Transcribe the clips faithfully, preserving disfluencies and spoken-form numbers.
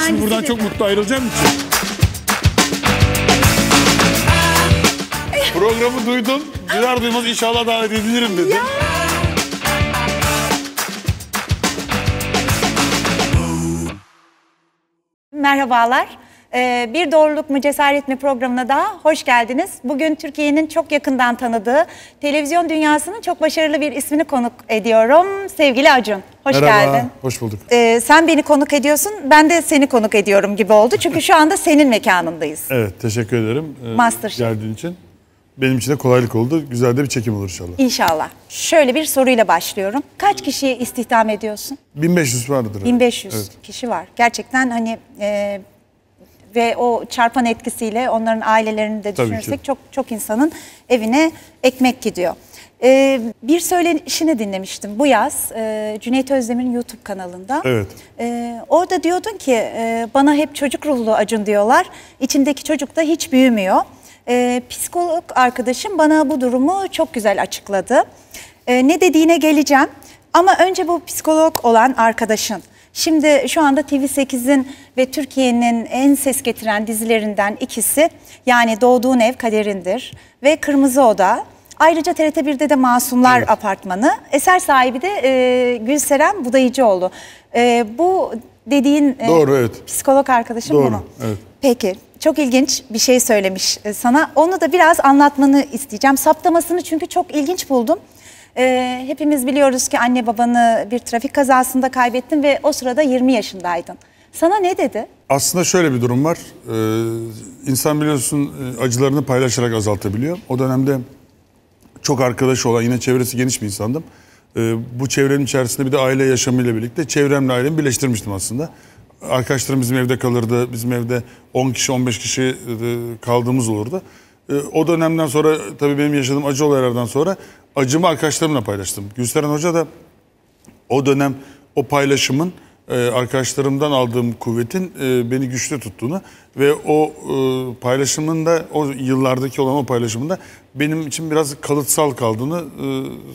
ama şimdi buradan çok mutlu ayrılacağım için. Programı duydum. Duyar duymaz inşallah davet edilirim dedim. Ya. Merhabalar. Ee, bir Doğruluk mu Cesaret mi programına daha hoş geldiniz. Bugün Türkiye'nin çok yakından tanıdığı, televizyon dünyasının çok başarılı bir ismini konuk ediyorum. Sevgili Acun, hoş Merhaba, geldin. Hoş bulduk. Ee, sen beni konuk ediyorsun, ben de seni konuk ediyorum gibi oldu. Çünkü şu anda senin mekanındayız. Evet, teşekkür ederim ee, Master geldiğin için. Benim için de kolaylık oldu. Güzel de bir çekim olur inşallah. İnşallah. Şöyle bir soruyla başlıyorum. Kaç kişiyi istihdam ediyorsun? bin beş yüz vardır. bin beş yüz evet. Kişi var. Gerçekten hani e, ve o çarpan etkisiyle onların ailelerini de düşünürsek çok çok insanın evine ekmek gidiyor. E, bir söylenişini dinlemiştim bu yaz e, Cüneyt Özdemir'in YouTube kanalında. Evet. E, orada diyordun ki e, bana hep çocuk ruhlu Acun diyorlar. İçimdeki çocuk da hiç büyümüyor. Ee, psikolog arkadaşım bana bu durumu çok güzel açıkladı. Ee, ne dediğine geleceğim ama önce bu psikolog olan arkadaşın. Şimdi şu anda T V sekizin ve Türkiye'nin en ses getiren dizilerinden ikisi yani Doğduğun Ev Kaderindir ve Kırmızı Oda. Ayrıca T R T bir'de de Masumlar evet. Apartmanı. Eser sahibi de e, Gülseren Budayıcıoğlu. E, bu dediğin e, Doğru, evet. psikolog arkadaşım Doğru, bunu. Evet. Peki. Çok ilginç bir şey söylemiş sana. Onu da biraz anlatmanı isteyeceğim. Saptamasını çünkü çok ilginç buldum. Ee, hepimiz biliyoruz ki anne babanı bir trafik kazasında kaybettin ve o sırada yirmi yaşındaydın. Sana ne dedi? Aslında şöyle bir durum var. Ee, insan biliyorsun acılarını paylaşarak azaltabiliyor. O dönemde çok arkadaşı olan, yine çevresi geniş bir insandım. Ee, bu çevrenin içerisinde bir de aile yaşamıyla birlikte çevremle ailemi birleştirmiştim aslında. Arkadaşlarım bizim evde kalırdı. Bizim evde on kişi, on beş kişi kaldığımız olurdu. O dönemden sonra tabii benim yaşadığım acı olaylardan sonra acımı arkadaşlarımla paylaştım. Gülseren Hoca da o dönem o paylaşımın arkadaşlarımdan aldığım kuvvetin beni güçlü tuttuğunu ve o paylaşımın da o yıllardaki olan o paylaşımın da benim için biraz kalıtsal kaldığını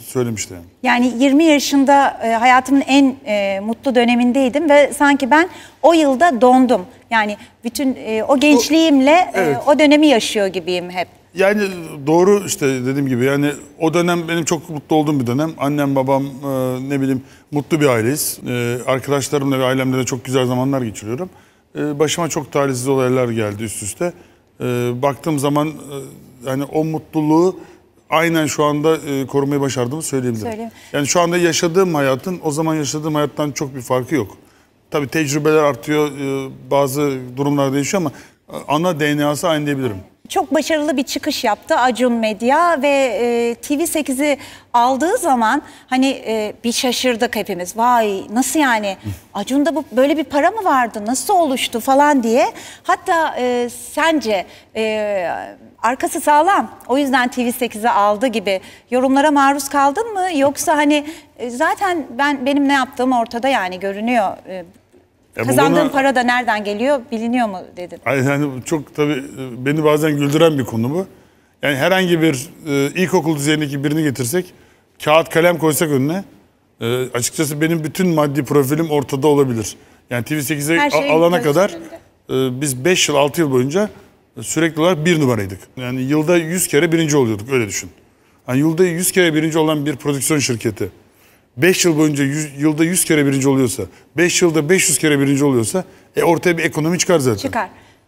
söylemişti. Yani yirmi yaşında hayatımın en mutlu dönemindeydim ve sanki ben o yılda dondum. Yani bütün o gençliğimle o, evet. o dönemi yaşıyor gibiyim hep. Yani doğru işte dediğim gibi yani o dönem benim çok mutlu olduğum bir dönem. Annem babam ne bileyim mutlu bir aileyiz. Arkadaşlarımla ve ailemle de çok güzel zamanlar geçiriyorum. Başıma çok talihsiz olaylar geldi üst üste. Baktığım zaman yani o mutluluğu aynen şu anda korumayı başardığımı söyleyebilirim. Söyleyeyim. Yani şu anda yaşadığım hayatın o zaman yaşadığım hayattan çok bir farkı yok. Tabii tecrübeler artıyor, bazı durumlar değişiyor ama ana D N A'sı aynı diyebilirim. Çok başarılı bir çıkış yaptı Acun Medya ve e, T V sekizi aldığı zaman hani e, bir şaşırdık hepimiz. Vay nasıl yani Acun'da bu, böyle bir para mı vardı nasıl oluştu falan diye. Hatta e, sence e, arkası sağlam o yüzden T V sekizi aldı gibi yorumlara maruz kaldın mı? Yoksa hani e, zaten ben benim ne yaptığım ortada yani görünüyor. E, Kazandığın buna, para da nereden geliyor biliniyor mu dedim. Yani çok tabii beni bazen güldüren bir konu bu. Yani herhangi bir e, ilkokul düzeyindeki birini getirsek, kağıt kalem koysak önüne, e, açıkçası benim bütün maddi profilim ortada olabilir. Yani T V sekize alana kadar e, biz beş yıl altı yıl boyunca sürekli olarak bir numaraydık. Yani yılda yüz kere birinci oluyorduk öyle düşün. Yani yılda yüz kere birinci olan bir prodüksiyon şirketi. beş yıl boyunca yüz, yılda yüz kere birinci oluyorsa, beş yılda beş yüz kere birinci oluyorsa e ortaya bir ekonomi çıkar zaten. Çıkar.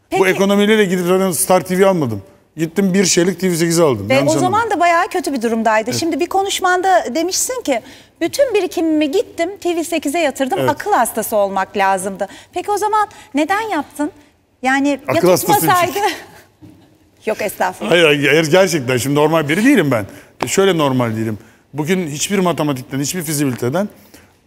Peki, bu ekonomiyle gidip zaten Star T V almadım. Gittim bir şeylik T V sekizi aldım. Ve Yanlış o anladım. zaman da bayağı kötü bir durumdaydı. Evet. Şimdi bir konuşmanda demişsin ki bütün birikimimi gittim T V sekize yatırdım evet. akıl hastası olmak lazımdı. Peki o zaman neden yaptın? Yani akıl ya tutmasaydı... Yok estağfurullah. Hayır, hayır gerçekten şimdi normal biri değilim ben. Şöyle normal değilim. Bugün hiçbir matematikten, hiçbir fizibiliteden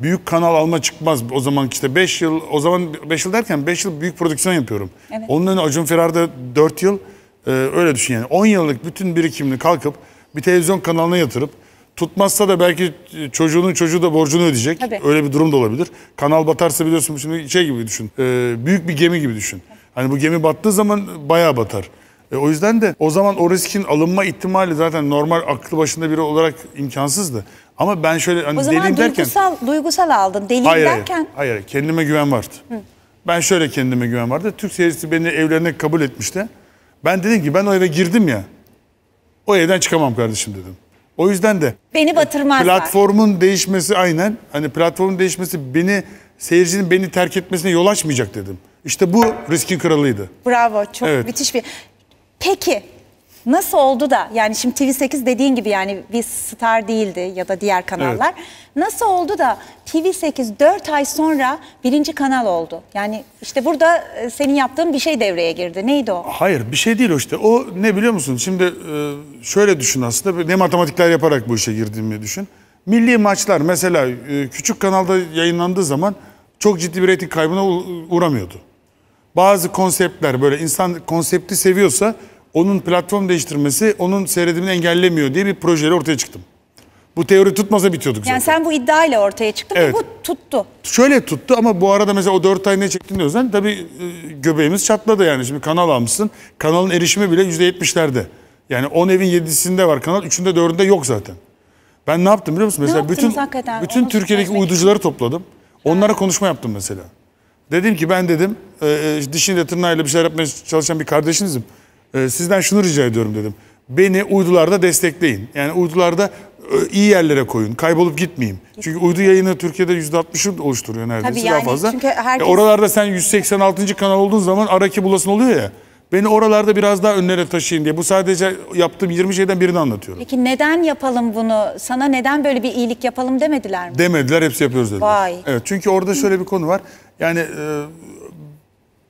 büyük kanal alma çıkmaz. O zaman işte beş yıl, o zaman beş yıl derken beş yıl büyük prodüksiyon yapıyorum. Evet. Onun önüne Acun Firarda dört yıl, e, öyle düşün yani. on yıllık bütün birikimini kalkıp bir televizyon kanalına yatırıp, tutmazsa da belki çocuğunun çocuğu da borcunu ödeyecek. Tabii. Öyle bir durum da olabilir. Kanal batarsa biliyorsun şimdi şey gibi düşün, e, büyük bir gemi gibi düşün. Hani bu gemi battığı zaman bayağı batar. E, o yüzden de o zaman o riskin alınma ihtimali zaten normal aklı başında biri olarak imkansızdı. Ama ben şöyle hani deliyim derken... O zaman duygusal, duygusal aldın. Deliyim derken... Hayır, hayır. Kendime güven vardı. Hı. Ben şöyle kendime güven vardı. Türk seyircisi beni evlerine kabul etmişti. Ben dedim ki ben o eve girdim ya. O evden çıkamam kardeşim dedim. O yüzden de beni batırmazlar. Platformun değişmesi aynen. Hani platformun değişmesi beni seyircinin beni terk etmesine yol açmayacak dedim. İşte bu riskin kralıydı. Bravo. Çok evet. Müthiş bir. Peki nasıl oldu da yani şimdi T V sekiz dediğin gibi yani bir Star değildi ya da diğer kanallar. Evet. Nasıl oldu da T V sekiz dört ay sonra birinci kanal oldu? Yani işte burada senin yaptığın bir şey devreye girdi. Neydi o? Hayır bir şey değil o işte. O ne biliyor musun? Şimdi şöyle düşün aslında. Ne matematikler yaparak bu işe girdiğimi düşün. Milli maçlar mesela küçük kanalda yayınlandığı zaman çok ciddi bir reyting kaybına uğramıyordu. Bazı konseptler böyle insan konsepti seviyorsa onun platform değiştirmesi onun seyredimini engellemiyor diye bir projeyle ortaya çıktım. Bu teori tutmasa bitiyorduk yani zaten. Yani sen bu iddiayla ortaya çıktın ve evet. Bu tuttu. Şöyle tuttu ama bu arada mesela o dört ay ne çektin diyorsan tabii göbeğimiz çatladı yani. Şimdi kanal almışsın. Kanalın erişimi bile yüzde yetmişlerde. Yani on evin yedisinde var kanal, üçünde dördünde yok zaten. Ben ne yaptım biliyor musun? Mesela bütün hakikaten? bütün Onu Türkiye'deki uyducuları için. topladım. Onlara konuşma yaptım mesela. Dedim ki ben dedim e, dişiyle tırnağıyla bir şeyler yapmaya çalışan bir kardeşinizim. E, sizden şunu rica ediyorum dedim. Beni uydularda destekleyin. Yani uydularda e, iyi yerlere koyun. Kaybolup gitmeyeyim. Çünkü uydu yayını Türkiye'de yüzde altmışı oluşturuyor neredeyse Tabii daha yani, fazla. Çünkü herkes... e, oralarda sen yüz seksen altıncı kanal olduğun zaman araki bulasın oluyor ya. Beni oralarda biraz daha önlere taşıyın diye. Bu sadece yaptığım yirmi şeyden birini anlatıyorum. Peki neden yapalım bunu? Sana neden böyle bir iyilik yapalım demediler mi? Demediler, hepsi yapıyoruz dediler. Vay. Evet, çünkü orada şöyle bir konu var. Yani e,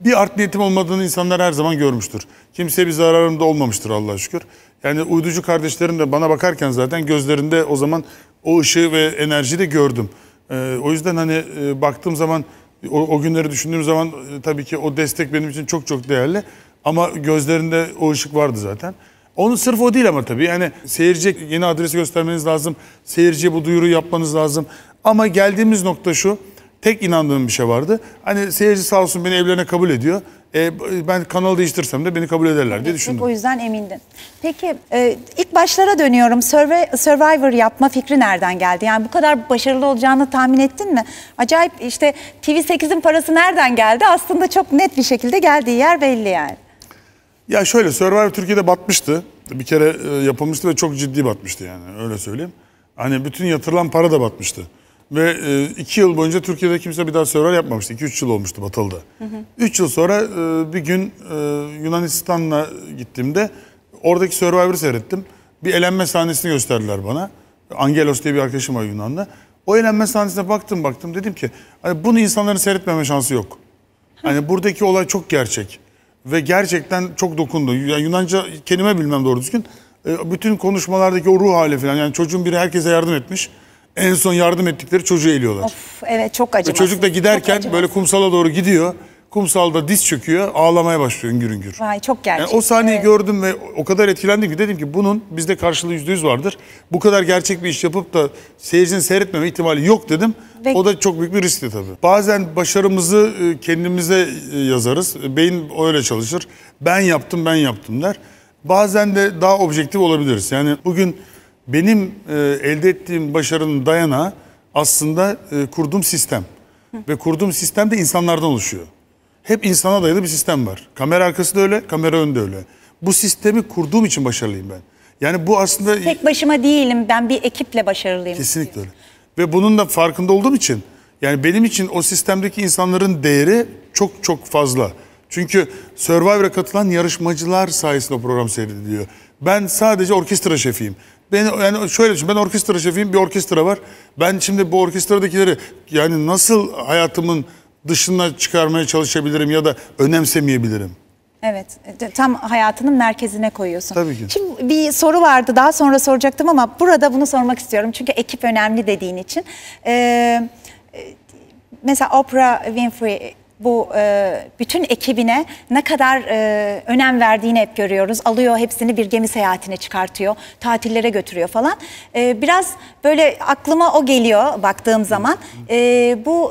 bir art niyetim olmadığını insanlar her zaman görmüştür. Kimseye bir zararım da olmamıştır Allah'a şükür. Yani uyducu kardeşlerim de bana bakarken zaten gözlerinde o zaman o ışığı ve enerjiyi de gördüm. E, o yüzden hani e, baktığım zaman, o, o günleri düşündüğüm zaman e, tabii ki o destek benim için çok çok değerli. Ama gözlerinde o ışık vardı zaten. Onun sırf o değil ama tabii. Yani seyirciye yeni adresi göstermeniz lazım. Seyirciye bu duyuru yapmanız lazım. Ama geldiğimiz nokta şu. Tek inandığım bir şey vardı. Hani seyirci sağ olsun beni evlerine kabul ediyor. E, ben kanalı değiştirsem de beni kabul ederler evet, diye düşündüm. O yüzden emindin. Peki e, ilk başlara dönüyorum. Survivor yapma fikri nereden geldi? Yani bu kadar başarılı olacağını tahmin ettin mi? Acayip işte T V sekizin parası nereden geldi? Aslında çok net bir şekilde geldiği yer belli yani. Ya şöyle, Survivor Türkiye'de batmıştı. Bir kere e, yapılmıştı ve çok ciddi batmıştı yani, öyle söyleyeyim. Hani bütün yatırılan para da batmıştı. Ve e, iki yıl boyunca Türkiye'de kimse bir daha Survivor yapmamıştı. iki üç yıl olmuştu batıldı. Hı hı. üç yıl sonra e, bir gün e, Yunanistan'a gittiğimde oradaki Survivor'ı seyrettim. Bir elenme sahnesini gösterdiler bana. Angelos diye bir arkadaşım var Yunan'da. O elenme sahnesine baktım baktım dedim ki hani bunu insanların seyretmeme şansı yok. Hani buradaki olay çok gerçek. Ve gerçekten çok dokundu. Yani Yunanca kelime bilmem doğru düzgün. E, bütün konuşmalardaki o ruh hali falan. Yani çocuğun biri herkese yardım etmiş. En son yardım ettikleri çocuğu eliyorlar. Of, evet, çok acımasız. Çocuk da giderken böyle kumsala doğru gidiyor. Kumsalda diz çöküyor. Ağlamaya başlıyor üngür üngür. Vay, çok gerçek. Yani o sahneyi evet. gördüm ve o kadar etkilendim ki dedim ki bunun bizde karşılığı yüzde yüz vardır. Bu kadar gerçek bir iş yapıp da seyircinin seyretmeme ihtimali yok dedim. Ve... O da çok büyük bir riskti tabii. Bazen başarımızı kendimize yazarız. Beyin öyle çalışır. Ben yaptım, ben yaptım der. Bazen de daha objektif olabiliriz. Yani bugün benim e, elde ettiğim başarının dayanağı aslında e, kurduğum sistem. Hı. Ve kurduğum sistem de insanlardan oluşuyor. Hep insana dayalı bir sistem var. Kamera arkası da öyle, kamera önü de öyle. Bu sistemi kurduğum için başarılıyım ben. Yani bu aslında... Tek başıma değilim, ben bir ekiple başarılıyım. Kesinlikle diyor. Öyle. Ve bunun da farkında olduğum için, yani benim için o sistemdeki insanların değeri çok çok fazla. Çünkü Survivor'a katılan yarışmacılar sayesinde o program seyrediliyor. Ben sadece orkestra şefiyim. Ben, yani şöyle düşün, ben orkestra şefiyim, bir orkestra var. Ben şimdi bu orkestradakileri yani nasıl hayatımın dışına çıkarmaya çalışabilirim ya da önemsemeyebilirim? Evet, tam hayatının merkezine koyuyorsun. Tabii ki. Şimdi bir soru vardı, daha sonra soracaktım ama burada bunu sormak istiyorum. Çünkü ekip önemli dediğin için. Ee, mesela Oprah Winfrey... Bu e, bütün ekibine ne kadar e, önem verdiğini hep görüyoruz. Alıyor hepsini bir gemi seyahatine çıkartıyor. Tatillere götürüyor falan. E, biraz böyle aklıma o geliyor baktığım zaman. E, bu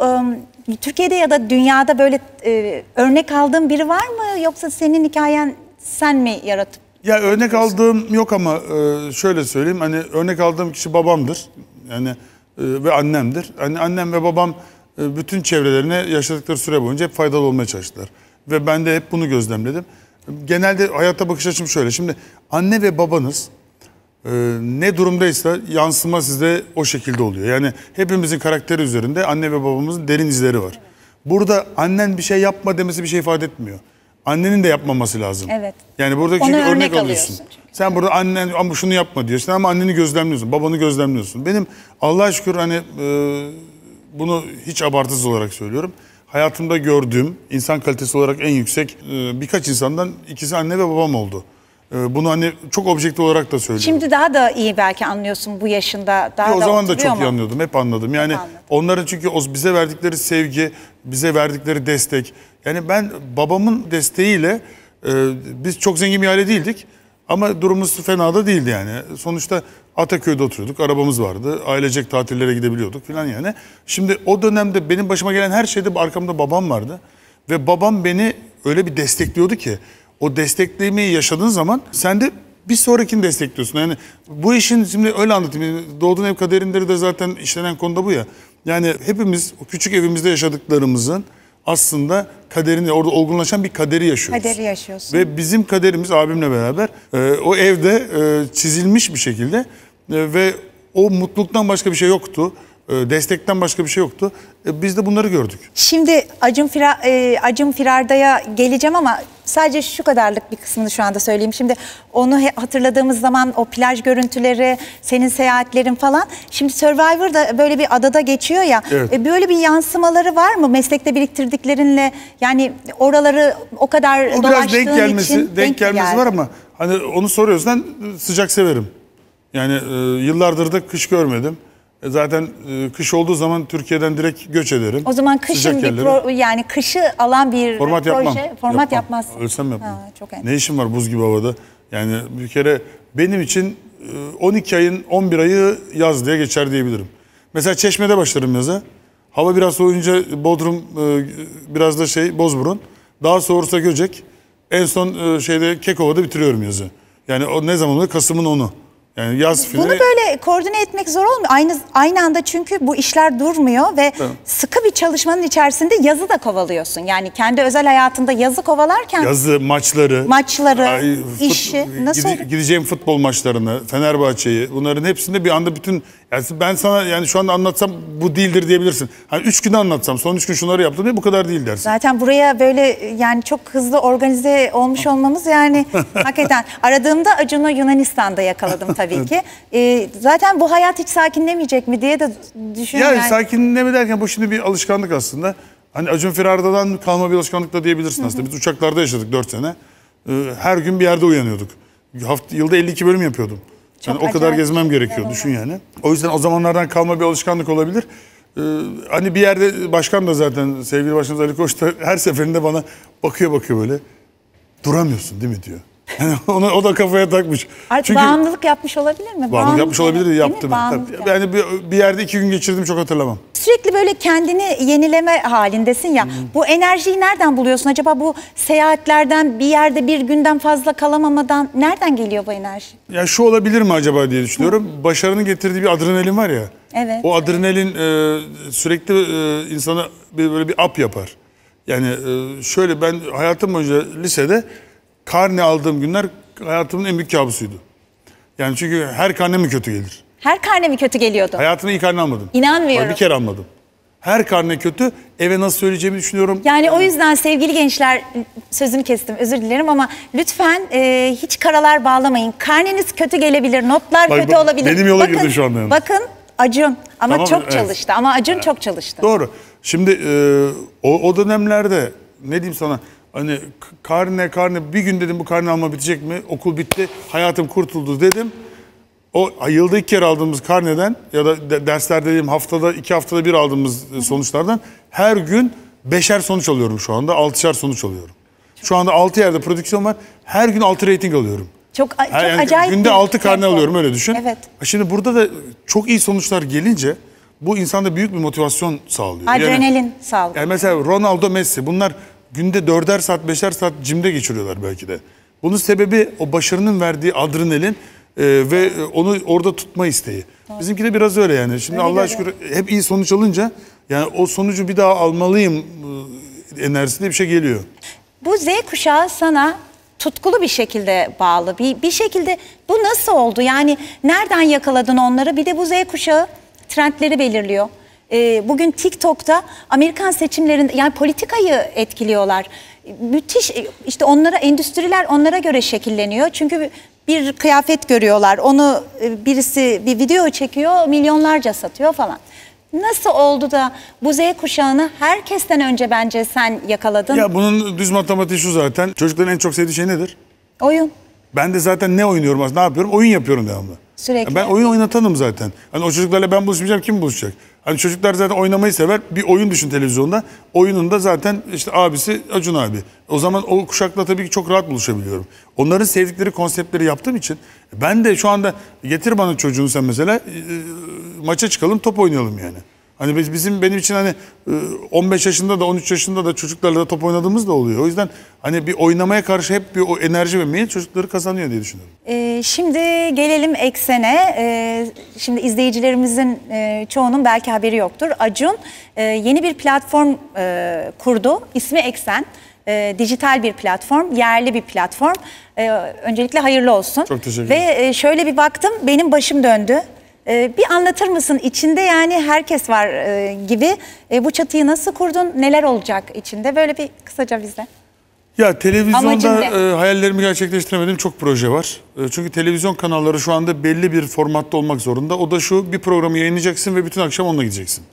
e, Türkiye'de ya da dünyada böyle e, örnek aldığın biri var mı? Yoksa senin hikayen sen mi yaratıp? Ya örnek aldığım yok ama e, şöyle söyleyeyim. Hani örnek aldığım kişi babamdır. Yani e, ve annemdir. Hani annem ve babam bütün çevrelerine yaşadıkları süre boyunca hep faydalı olmaya çalıştılar. Ve ben de hep bunu gözlemledim. Genelde hayata bakış açım şöyle. Şimdi anne ve babanız e, ne durumdaysa yansıma sizde o şekilde oluyor. Yani hepimizin karakteri üzerinde anne ve babamızın derin izleri var. Burada annen bir şey yapma demesi bir şey ifade etmiyor. Annenin de yapmaması lazım. Evet. Yani burada çünkü örnek, örnek alıyorsun. Çünkü. Sen burada annen ama şunu yapma diyorsun ama anneni gözlemliyorsun, babanı gözlemliyorsun. Benim Allah'a şükür hani e, bunu hiç abartısız olarak söylüyorum. Hayatımda gördüğüm insan kalitesi olarak en yüksek birkaç insandan ikisi anne ve babam oldu. Bunu hani çok objektif olarak da söylüyorum. Şimdi daha da iyi belki anlıyorsun bu yaşında. Daha ya, o da zaman da çok mu? iyi anlıyordum, hep anladım. Yani hep anladım. Onların çünkü bize verdikleri sevgi, bize verdikleri destek. Yani ben babamın desteğiyle biz çok zengin bir aile değildik. Ama durumumuz fena da değildi yani. Sonuçta Ataköy'de oturuyorduk, arabamız vardı. Ailecek tatillere gidebiliyorduk falan yani. Şimdi o dönemde benim başıma gelen her şeyde arkamda babam vardı. Ve babam beni öyle bir destekliyordu ki, o desteklemeyi yaşadığın zaman sen de bir sonrakini destekliyorsun. Yani bu işin, şimdi öyle anlatayım. Doğduğun Ev Kaderindir de zaten işlenen konuda bu ya. Yani hepimiz o küçük evimizde yaşadıklarımızın aslında kaderini, orada olgunlaşan bir kaderi yaşıyoruz. Kaderi yaşıyorsun. Ve bizim kaderimiz abimle beraber e, o evde e, çizilmiş bir şekilde e, ve o mutluluktan başka bir şey yoktu. E, destekten başka bir şey yoktu. E, biz de bunları gördük. Şimdi Acun, Fira, e, Acun Firarda'ya geleceğim ama sadece şu kadarlık bir kısmını şu anda söyleyeyim. Şimdi onu hatırladığımız zaman o plaj görüntüleri, senin seyahatlerin falan. Şimdi Survivor'da böyle bir adada geçiyor ya. Evet. Böyle bir yansımaları var mı meslekte biriktirdiklerinle? Yani oraları o kadar o dolaştığın denk gelmesi, için. Denk, denk gelmesi geldi. Var ama hani onu soruyorsan sıcak severim. Yani e, yıllardır da kış görmedim. Zaten kış olduğu zaman Türkiye'den direkt göç ederim. O zaman kışın bir pro, yani kışı alan bir format proje, yapmam. format yapmaz. Ölsem yapmam. Ha, çok ne işim var buz gibi havada? Yani bir kere benim için on iki ayın on bir ayı yaz diye geçer diyebilirim. Mesela Çeşme'de başlarım yaza. Hava biraz soğuyunca Bodrum, biraz da şey Bozburun. Daha soğursa Göcek. En son şeyde Kekova'da bitiriyorum yazı. Yani o ne zaman oluyor? Kasım'ın onu. Yani yaz filmi... Bunu böyle koordine etmek zor olmuyor. Aynı aynı anda çünkü bu işler durmuyor ve evet. sıkı bir çalışmanın içerisinde yazı da kovalıyorsun. Yani kendi özel hayatında yazı kovalarken... Yazı, maçları, maçları ay, fut, işi... Nasıl gide, gideceğim futbol maçlarını, Fenerbahçe'yi, bunların hepsinde bir anda bütün... Yani ben sana yani şu anda anlatsam bu değildir diyebilirsin. Hani üç günde anlatsam, son üç gün şunları yaptım diye bu kadar değil dersin. Zaten buraya böyle yani çok hızlı organize olmuş olmamız yani hakikaten. Aradığımda Acun'u Yunanistan'da yakaladım tabii. Tabii ki. Ee, zaten bu hayat hiç sakinlemeyecek mi diye de düşünüyorum. Yani, yani sakinleme derken bu şimdi bir alışkanlık aslında. Hani Acun Firarda'dan kalma bir alışkanlık da diyebilirsin aslında. Hı hı. Biz uçaklarda yaşadık dört sene. Ee, her gün bir yerde uyanıyorduk. Haft yılda elli iki bölüm yapıyordum. Yani o kadar gezmem gerekiyor. Oldu. Düşün yani. O yüzden o zamanlardan kalma bir alışkanlık olabilir. Ee, hani bir yerde başkan da zaten sevgili başkanımız Ali Koç da her seferinde bana bakıyor bakıyor böyle. Duramıyorsun değil mi diyor. Yani ona, o da kafaya takmış. Artık çünkü bağımlılık yapmış olabilir mi? Bağımlılık yapmış olabilir diye yaptım. Ben yani bir, bir yerde iki gün geçirdim, çok hatırlamam. Sürekli böyle kendini yenileme halindesin ya. Hmm. Bu enerjiyi nereden buluyorsun? Acaba bu seyahatlerden, bir yerde bir günden fazla kalamamadan nereden geliyor bu enerji? Ya şu olabilir mi acaba diye düşünüyorum. Hı. Başarının getirdiği bir adrenalin var ya. Evet. O adrenalin e, sürekli e, insana bir, böyle bir up yapar. Yani e, şöyle ben hayatım boyunca lisede karne aldığım günler hayatımın en büyük kabusuydu. Yani çünkü her karne mi kötü gelir? Her karne mi kötü geliyordu? Hayatımda iyi karne almadım. İnanmıyorum. Hayır, bir kere almadım. Her karne kötü, eve nasıl söyleyeceğimi düşünüyorum. Yani, yani o yüzden sevgili gençler, sözünü kestim özür dilerim ama lütfen e, hiç karalar bağlamayın. Karneniz kötü gelebilir, notlar bak, kötü bak, olabilir. Benim yola girdi şu anda. Yani. Bakın Acun ama tamam, çok evet. çalıştı ama Acun evet. çok çalıştı. Doğru. Şimdi e, o, o dönemlerde ne diyeyim sana... Hani karne karne bir gün dedim bu karne alma bitecek mi? Okul bitti, hayatım kurtuldu dedim. O yılda iki kere aldığımız karneden ya da de, dersler dediğim haftada iki haftada bir aldığımız sonuçlardan her gün beşer sonuç alıyorum şu anda. Altışar sonuç alıyorum. Şu anda altı yerde prodüksiyon var. Her gün altı reyting alıyorum. Çok, çok yani, acayip. Günde altı karne tempo. alıyorum öyle düşün. Evet. Şimdi burada da çok iyi sonuçlar gelince bu insanda büyük bir motivasyon sağlıyor. Adrenalin yani, sağlıyor. Yani mesela Ronaldo, Messi bunlar... Günde dörder saat, beşer saat jimde geçiriyorlar belki de. Bunun sebebi o başarının verdiği adrenalin Ee, ve onu orada tutma isteği. Tamam. Bizimki de biraz öyle yani. Şimdi Allah'a şükür hep iyi sonuç alınca yani o sonucu bir daha almalıyım enerjisinde bir şey geliyor. Bu Z kuşağı sana tutkulu bir şekilde bağlı. Bir, bir şekilde bu nasıl oldu? Yani nereden yakaladın onları? Bir de bu Z kuşağı trendleri belirliyor. Ee, bugün TikTok'ta Amerikan seçimlerinde yani politikayı etkiliyorlar. Müthiş işte onlara endüstriler onlara göre şekilleniyor. Çünkü bir kıyafet görüyorlar. Onu birisi bir video çekiyor, milyonlarca satıyor falan. Nasıl oldu da bu Z kuşağını herkesten önce bence sen yakaladın? Ya bunun düz matematiği şu zaten. Çocukların en çok sevdiği şey nedir? Oyun. Ben de zaten ne oynuyorum aslında? Ne yapıyorum? Oyun yapıyorum devamlı. Sürekli. Ben oyun oynatanım zaten. Hani o çocuklarla ben buluşmayacağım, kim buluşacak? Hani çocuklar zaten oynamayı sever. Bir oyun düşün televizyonda. Oyunun da zaten işte abisi Acun abi. O zaman o kuşakla tabii ki çok rahat buluşabiliyorum. Onların sevdikleri konseptleri yaptığım için ben de şu anda getir bana çocuğunu sen mesela e, maça çıkalım, top oynayalım yani. Hani bizim benim için hani on beş yaşında da on üç yaşında da çocuklarla da top oynadığımız da oluyor. O yüzden hani bir oynamaya karşı hep bir o enerji ve meyil çocukları kazanıyor diye düşünüyorum. Ee, şimdi gelelim EXXEN'e. Ee, şimdi izleyicilerimizin e, çoğunun belki haberi yoktur. Acun e, yeni bir platform e, kurdu. İsmi EXXEN. E, dijital bir platform, yerli bir platform. E, öncelikle hayırlı olsun. Çok teşekkür ederim. Ve e, şöyle bir baktım, benim başım döndü. Bir anlatır mısın? İçinde yani herkes var gibi. Bu çatıyı nasıl kurdun? Neler olacak içinde? Böyle bir kısaca bize. Ya televizyonda e, hayallerimi gerçekleştiremediğim çok proje var. E, çünkü televizyon kanalları şu anda belli bir formatta olmak zorunda. O da şu, bir programı yayınlayacaksın ve bütün akşam onunla gideceksin.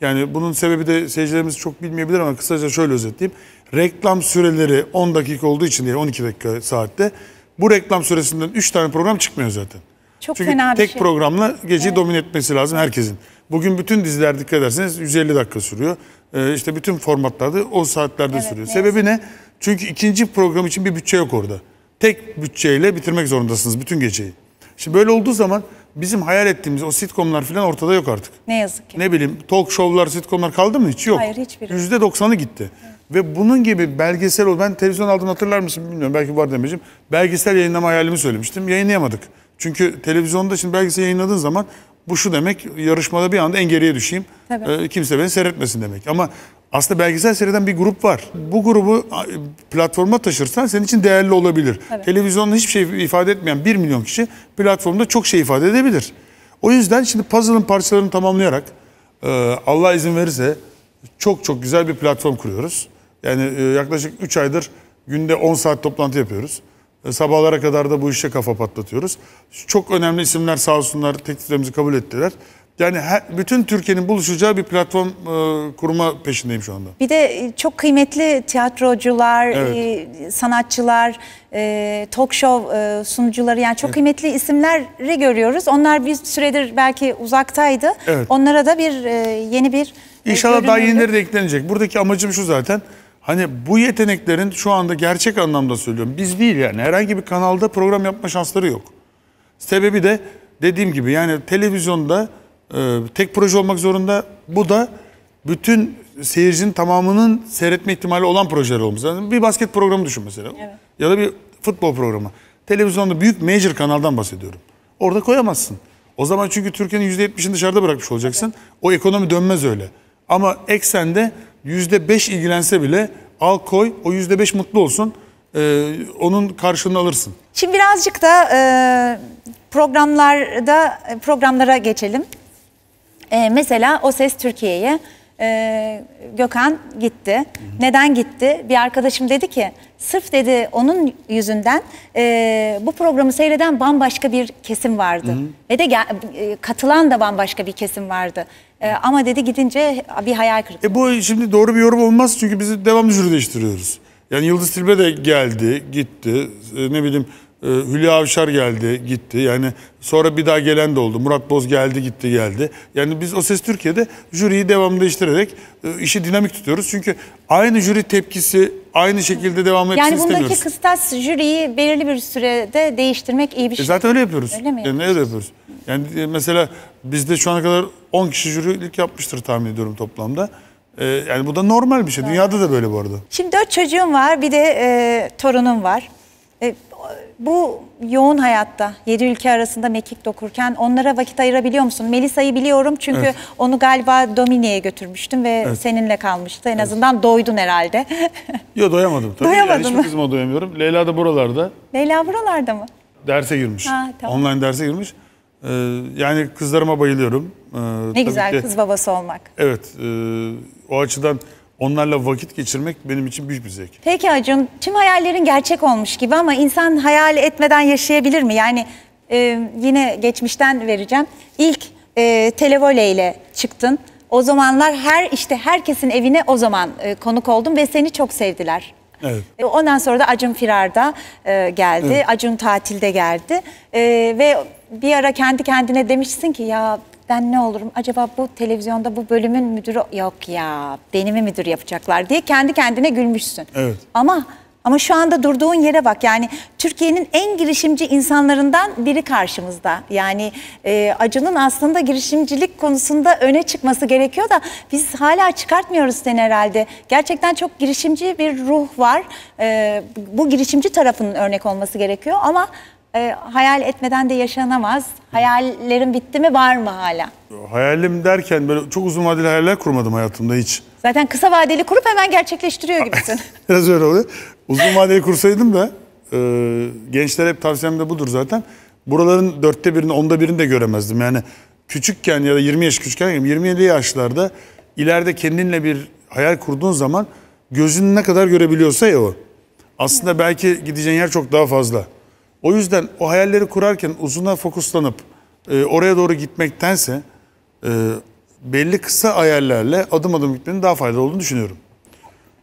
Yani bunun sebebi de seyircilerimiz çok bilmeyebilir ama kısaca şöyle özetleyeyim. Reklam süreleri on dakika olduğu için değil, on iki dakika saatte. Bu reklam süresinden üç tane program çıkmıyor zaten. Çok Çünkü tek şey. programla geceyi evet. domine etmesi lazım herkesin. Bugün bütün diziler dikkat ederseniz yüz elli dakika sürüyor. Ee, işte bütün formatlarda o saatlerde evet, sürüyor. Ne Sebebi yazık. ne? Çünkü ikinci program için bir bütçe yok orada. Tek bütçeyle bitirmek zorundasınız bütün geceyi. Şimdi böyle olduğu zaman bizim hayal ettiğimiz o sitcomlar falan ortada yok artık. Ne yazık ki. Ne bileyim talk show'lar, sitcomlar kaldı mı? Hiç yok. Hayır, hiçbiri. yüzde doksanı gitti. Evet. Ve bunun gibi belgesel oldu. Ben televizyon aldım, hatırlar mısın bilmiyorum. Belki var demeyeceğim. Belgesel yayınlama hayalimi söylemiştim. Yayınlayamadık. Çünkü televizyonda şimdi belgeseli yayınladığın zaman bu şu demek, yarışmada bir anda en geriye düşeyim, e, kimse beni seyretmesin demek. Ama aslında belgesel seyreden bir grup var. Bu grubu platforma taşırsan senin için değerli olabilir. Tabii. Televizyonda hiçbir şey ifade etmeyen bir milyon kişi platformda çok şey ifade edebilir. O yüzden şimdi puzzle'ın parçalarını tamamlayarak e, Allah izin verirse çok çok güzel bir platform kuruyoruz. Yani e, yaklaşık üç aydır günde on saat toplantı yapıyoruz. Sabahlara kadar da bu işe kafa patlatıyoruz. Çok önemli isimler sağ olsunlar tekliflerimizi kabul ettiler. Yani her, bütün Türkiye'nin buluşacağı bir platform e, kurma peşindeyim şu anda. Bir de çok kıymetli tiyatrocular, evet. e, sanatçılar, e, talk show e, sunucuları yani çok evet. kıymetli isimleri görüyoruz. Onlar bir süredir belki uzaktaydı. Evet. Onlara da bir e, yeni bir... İnşallah e, daha yenileri de eklenecek. Buradaki amacım şu zaten... Hani bu yeteneklerin şu anda gerçek anlamda söylüyorum. Biz değil yani. Herhangi bir kanalda program yapma şansları yok. Sebebi de dediğim gibi yani televizyonda e, tek proje olmak zorunda. Bu da bütün seyircinin tamamının seyretme ihtimali olan projeler olması lazım. Yani bir basket programı düşün mesela. Evet. Ya da bir futbol programı. Televizyonda büyük major kanaldan bahsediyorum. Orada koyamazsın. O zaman çünkü Türkiye'nin yüzde yetmişini dışarıda bırakmış olacaksın. Evet. O ekonomi dönmez öyle. Ama EXXEN'de yüzde beş ilgilense bile al koy, o yüzde beş mutlu olsun, e, onun karşılığını alırsın. Şimdi birazcık da e, programlarda programlara geçelim. E, mesela O Ses Türkiye'ye e, Gökhan gitti. Hı hı. Neden gitti? Bir arkadaşım dedi ki, sırf dedi onun yüzünden e, bu programı seyreden bambaşka bir kesim vardı. Hı hı. Ve de e, katılan da bambaşka bir kesim vardı. Ama dedi gidince bir hayal kırıklığı. E bu şimdi doğru bir yorum olmaz çünkü bizi devamlı jüri değiştiriyoruz. Yani Yıldız Tilbe de geldi, gitti. Ne bileyim Hülya Avşar geldi, gitti. Yani sonra bir daha gelen de oldu. Murat Boz geldi, gitti, geldi. Yani biz O Ses Türkiye'de jüriyi devamlı değiştirerek işi dinamik tutuyoruz. Çünkü aynı jüri tepkisi aynı şekilde devam etsin yani istemiyoruz. Yani bundaki kıstas jüriyi belirli bir sürede değiştirmek iyi bir şey. E zaten öyle yapıyoruz. Öyle mi yapıyoruz? Yani öyle yapıyoruz. Yani mesela bizde şu ana kadar on kişi jürilik yapmıştır tahmin ediyorum toplamda. Ee, yani bu da normal bir şey. Doğru. Dünyada da böyle bu arada. Şimdi dört çocuğum var, bir de e, torunum var. E, bu yoğun hayatta yedi ülke arasında mekik dokurken onlara vakit ayırabiliyor musun? Melisa'yı biliyorum çünkü evet. onu galiba Domini'ye götürmüştüm ve evet. seninle kalmıştı. En evet. azından doydun herhalde. Yok, doyamadım tabii. Doyamadın yani, hiçbir kızıma doyamıyorum. Leyla da buralarda. Leyla buralarda mı? Derse girmiş. Ha, tamam. Online derse girmiş. Ee, yani kızlarıma bayılıyorum. Ee, ne tabii güzel ki, kız babası olmak. Evet. E, o açıdan... Onlarla vakit geçirmek benim için büyük bir zevk. Peki Acun, tüm hayallerin gerçek olmuş gibi ama insan hayal etmeden yaşayabilir mi? Yani e, yine geçmişten vereceğim. İlk e, televole ile çıktın. O zamanlar her işte herkesin evine o zaman e, konuk oldum ve seni çok sevdiler. Evet. E, ondan sonra da Acun Firarda e, geldi. Evet. Acun tatilde geldi. E, ve bir ara kendi kendine demişsin ki ya... Ben ne olurum acaba, bu televizyonda bu bölümün müdürü yok ya, beni mi müdür yapacaklar diye kendi kendine gülmüşsün. Evet. Ama ama şu anda durduğun yere bak, yani Türkiye'nin en girişimci insanlarından biri karşımızda. Yani e, Acun'un aslında girişimcilik konusunda öne çıkması gerekiyor da biz hala çıkartmıyoruz seni herhalde. Gerçekten çok girişimci bir ruh var. E, bu girişimci tarafının örnek olması gerekiyor ama... E, hayal etmeden de yaşanamaz. Hayallerin bitti mi, var mı hala? Hayalim derken böyle çok uzun vadeli hayaller kurmadım hayatımda hiç. Zaten kısa vadeli kurup hemen gerçekleştiriyor gibisin. Biraz öyle oluyor. Uzun vadeli kursaydım da e, gençlere hep tavsiyem de budur zaten. Buraların dörtte birini, onda birini de göremezdim. Yani küçükken ya da yirmi yaş küçükken, yirmi yedi yaşlarda ileride kendinle bir hayal kurduğun zaman gözün ne kadar görebiliyorsa ya o. Aslında evet. belki gideceğin yer çok daha fazla. O yüzden o hayalleri kurarken uzuna fokuslanıp e, oraya doğru gitmektense e, belli kısa hayallerle adım adım gitmenin daha faydalı olduğunu düşünüyorum.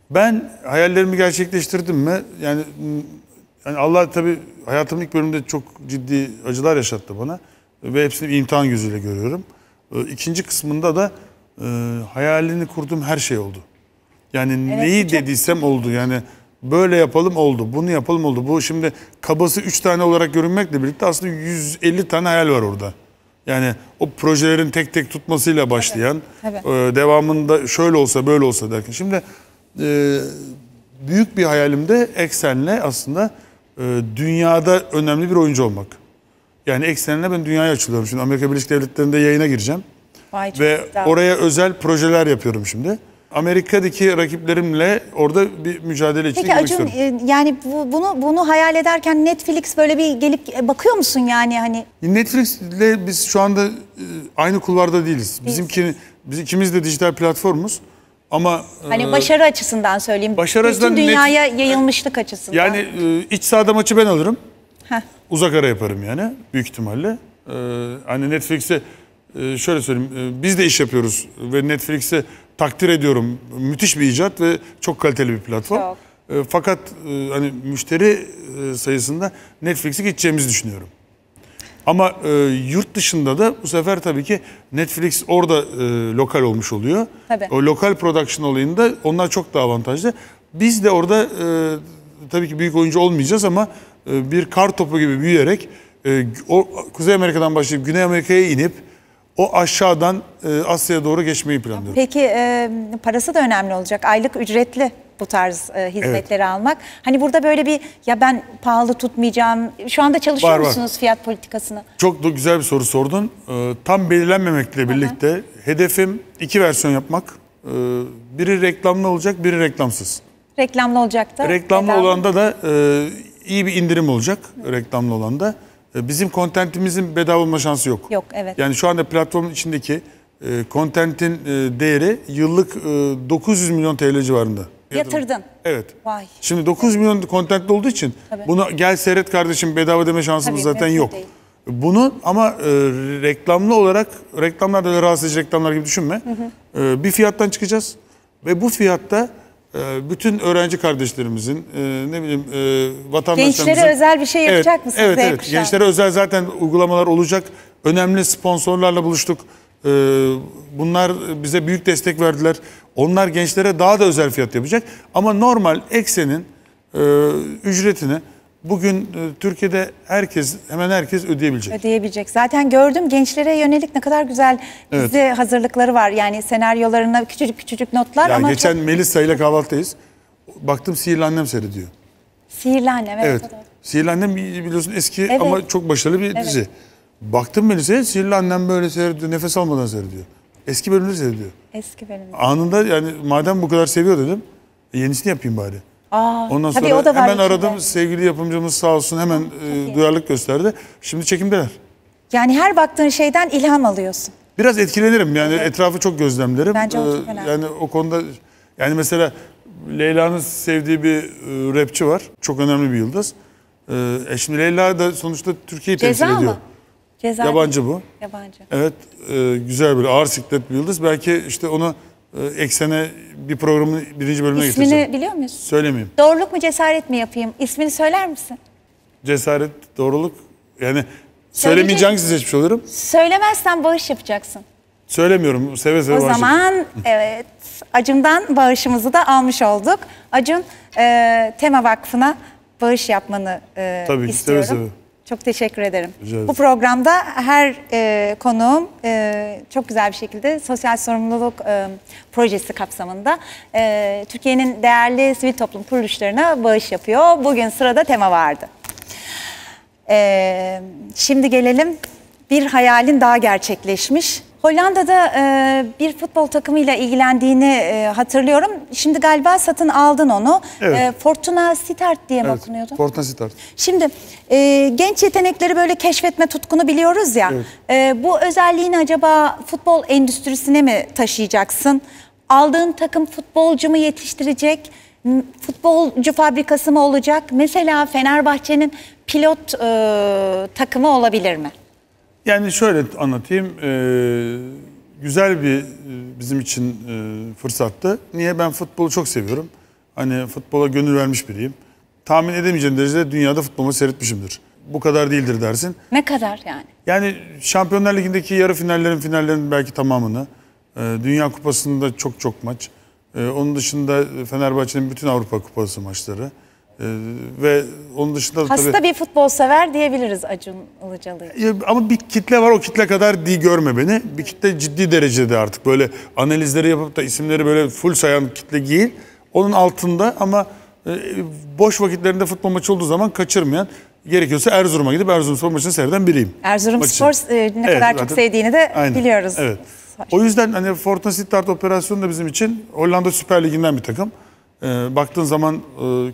Ben hayallerimi gerçekleştirdim mi? Yani, yani Allah tabii hayatımın ilk bölümünde çok ciddi acılar yaşattı bana. Ve hepsini bir imtihan gözüyle görüyorum. E, ikinci kısmında da e, hayalini kurduğum her şey oldu. Yani evet, neyi çok... dediysem oldu yani. Böyle yapalım oldu, bunu yapalım oldu. Bu şimdi kabası üç tane olarak görünmekle birlikte aslında yüz elli tane hayal var orada. Yani o projelerin tek tek tutmasıyla başlayan, evet, evet. devamında şöyle olsa böyle olsa derken. Şimdi büyük bir hayalimde EXXEN'le aslında dünyada önemli bir oyuncu olmak. Yani EXXEN'le ben dünyaya açılıyorum. Şimdi Amerika Birleşik Devletleri'nde yayına gireceğim. Vay, ve oraya özel projeler yapıyorum şimdi. Amerika'daki rakiplerimle orada bir mücadele için girmek istiyorum. Peki Acun, yani bu, bunu bunu hayal ederken Netflix böyle bir gelip bakıyor musun yani hani? Netflix'le biz şu anda aynı kulvarda değiliz. Bizimki, biz ikimiz de dijital platformuz ama hani başarı e, açısından söyleyeyim. Başarı açısından, dünyaya net, yayılmışlık açısından. Yani e, iç sahada maçı ben alırım. Heh. Uzak ara yaparım yani büyük ihtimalle. E, hani Netflix'e e, şöyle söyleyeyim, e, biz de iş yapıyoruz ve Netflix'e takdir ediyorum. Müthiş bir icat ve çok kaliteli bir platform. E, fakat e, hani müşteri e, sayısında Netflix'e geçeceğimizi düşünüyorum. Ama e, yurt dışında da bu sefer tabii ki Netflix orada e, lokal olmuş oluyor. Tabii. O lokal production olayında onlar çok daha avantajlı. Biz de orada e, tabii ki büyük oyuncu olmayacağız ama e, bir kar topu gibi büyüyerek e, o, Kuzey Amerika'dan başlayıp Güney Amerika'ya inip o aşağıdan e, Asya'ya doğru geçmeyi planlıyorum. Peki e, parası da önemli olacak. Aylık ücretli bu tarz e, hizmetleri evet. almak. Hani burada böyle bir ya ben pahalı tutmayacağım. Şu anda çalışıyor var, musunuz var. fiyat politikasını? Çok da güzel bir soru sordun. E, tam belirlenmemekle birlikte Aha. hedefim iki versiyon yapmak. E, biri reklamlı olacak, biri reklamsız. Reklamlı olacak da. Reklamlı Reklam... olanda da e, iyi bir indirim olacak Hı. reklamlı olanda. Bizim kontentimizin bedava olma şansı yok. Yok, evet. Yani şu anda platformun içindeki kontentin e, e, değeri yıllık e, dokuz yüz milyon T L civarında. Yatırdın. Evet. Vay. Şimdi dokuz yüz milyon kontentli olduğu için Tabii. bunu gel seyret kardeşim bedava deme şansımız Tabii, zaten yok. Değil. Bunu ama e, reklamlı olarak, reklamlar da rahatsız edici reklamlar gibi düşünme. Hı hı. E, bir fiyattan çıkacağız ve bu fiyatta bütün öğrenci kardeşlerimizin, ne bileyim vatandaşlarımızın... Gençlere özel bir şey yapacak evet, mısınız? Evet, evet. Gençlere özel zaten uygulamalar olacak. Önemli sponsorlarla buluştuk. Bunlar bize büyük destek verdiler. Onlar gençlere daha da özel fiyat yapacak. Ama normal EXXEN'in ücretini bugün Türkiye'de herkes, hemen herkes ödeyebilecek. Ödeyebilecek. Zaten gördüm gençlere yönelik ne kadar güzel evet. dizi hazırlıkları var. Yani senaryolarına küçücük küçücük notlar ya ama... Geçen çok... Melisa ile kahvaltıdayız. Baktım Sihirli Annem seyrediyor. Sihirli Annem. Evet. Evet. Sihirli Annem biliyorsun eski, evet, ama çok başarılı bir, evet, dizi. Baktım Melisa'ya, Sihirli Annem böyle seyrediyor, nefes almadan seyrediyor. Eski bölümleri seyrediyor. Eski bölümleri. Anında yani madem bu kadar seviyor dedim, yenisini yapayım bari. Aa, ondan sonra o da hemen aradım, içinde sevgili yapımcımız sağ olsun hemen e, duyarlılık gösterdi. Şimdi çekimdeler. Yani her baktığın şeyden ilham alıyorsun. Biraz etkilenirim yani, evet, etrafı çok gözlemlerim. Bence o çok önemli. Yani o konuda yani mesela Leyla'nın sevdiği bir e, rapçi var. Çok önemli bir yıldız. E, şimdi Leyla da sonuçta Türkiye'yi temsil ediyor. Ceza mı? Ceza yabancı bu. Yabancı. Evet, e, güzel böyle ağır siklet bir yıldız. Belki işte ona EXXEN'e bir programın birinci bölümüne İsmini getireceğim. İsmini biliyor muyuz? Söylemeyeyim. Doğruluk mu cesaret mi yapayım? İsmini söyler misin? Cesaret, doğruluk. Yani söylemeyeceğim size hiçbir şey olurum. Söylemezsen bağış yapacaksın. Söylemiyorum. Seve seve bağış yapacağım. O zaman evet, Acun'dan bağışımızı da almış olduk. Acun, e, Tema Vakfı'na bağış yapmanı e, Tabii, istiyorum. Tabii seve seve. Çok teşekkür ederim. Bu programda her e, konuğum e, çok güzel bir şekilde sosyal sorumluluk e, projesi kapsamında e, Türkiye'nin değerli sivil toplum kuruluşlarına bağış yapıyor. Bugün sırada Tema vardı. E, şimdi gelelim bir hayalin daha gerçekleşmiş. Hollanda'da e, bir futbol takımıyla ilgilendiğini e, hatırlıyorum. Şimdi galiba satın aldın onu. Evet. E, Fortuna Sittard diye mi, evet, okunuyordu? Fortuna Sittard. Şimdi e, genç yetenekleri böyle keşfetme tutkunu biliyoruz ya. Evet. E, bu özelliğini acaba futbol endüstrisine mi taşıyacaksın? Aldığın takım futbolcu mu yetiştirecek? Futbolcu fabrikası mı olacak? Mesela Fenerbahçe'nin pilot e, takımı olabilir mi? Yani şöyle anlatayım, ee, güzel bir bizim için e, fırsattı. Niye? Ben futbolu çok seviyorum. Hani futbola gönül vermiş biriyim. Tahmin edemeyeceğim derecede dünyada futbolu seyretmişimdir. Bu kadar değildir dersin. Ne kadar yani? Yani Şampiyonlar Ligi'ndeki yarı finallerin, finallerin belki tamamını, e, Dünya Kupası'nda çok çok maç, e, onun dışında Fenerbahçe'nin bütün Avrupa Kupası maçları. Ee, ve onun dışında hasta tabii, bir futbol sever diyebiliriz Acun Ilıcalı'yı. Ama bir kitle var, o kitle kadar değil, görme beni. Bir kitle ciddi derecede artık böyle analizleri yapıp da isimleri böyle full sayan kitle değil. Onun altında ama e, boş vakitlerinde futbol maçı olduğu zaman kaçırmayan, gerekiyorsa Erzurum'a gidip Erzurum Spor maçını seyreden biriyim. Erzurum Spor e, ne evet, kadar çok sevdiğini de aynen, biliyoruz. Evet. O yüzden hani Fortuna Sittard operasyonu da bizim için Hollanda Süper Ligi'nden bir takım. Baktığın zaman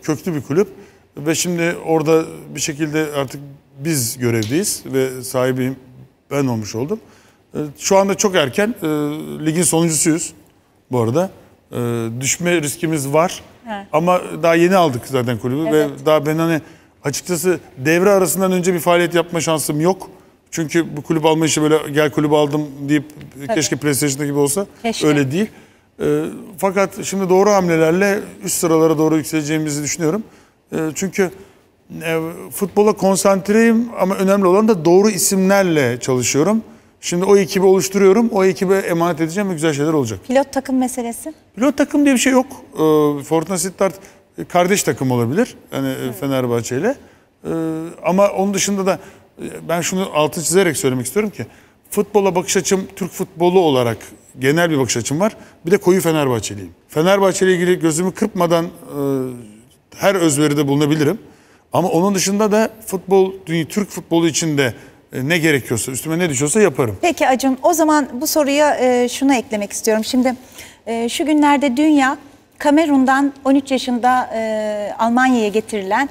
köklü bir kulüp ve şimdi orada bir şekilde artık biz görevliyiz ve sahibi ben olmuş oldum. Şu anda çok erken, ligin sonuncusuyuz bu arada. Düşme riskimiz var, he, ama daha yeni aldık zaten kulübü, evet, ve daha ben hani açıkçası devre arasından önce bir faaliyet yapma şansım yok. Çünkü bu kulüp alma işi böyle gel kulübü aldım deyip, tabii, keşke PlayStation'da gibi olsa, keşke, öyle değil. E, fakat şimdi doğru hamlelerle üst sıralara doğru yükseleceğimizi düşünüyorum. E, çünkü e, futbola konsantreyim ama önemli olan da doğru isimlerle çalışıyorum. Şimdi o ekibi oluşturuyorum, o ekibe emanet edeceğim ve güzel şeyler olacak. Pilot takım meselesi? Pilot takım diye bir şey yok. E, Fortuna Sittard kardeş takım olabilir yani, evet, Fenerbahçe ile. E, ama onun dışında da ben şunu altını çizerek söylemek istiyorum ki futbola bakış açım Türk futbolu olarak genel bir bakış açım var. Bir de koyu Fenerbahçeliyim. Fenerbahçe'yle ilgili gözümü kırpmadan e, her özveride bulunabilirim. Ama onun dışında da futbol, Türk futbolu içinde e, ne gerekiyorsa, üstüme ne düşüyorsa yaparım. Peki Acun, o zaman bu soruya e, şunu eklemek istiyorum. Şimdi e, şu günlerde dünya Kamerun'dan on üç yaşında e, Almanya'ya getirilen,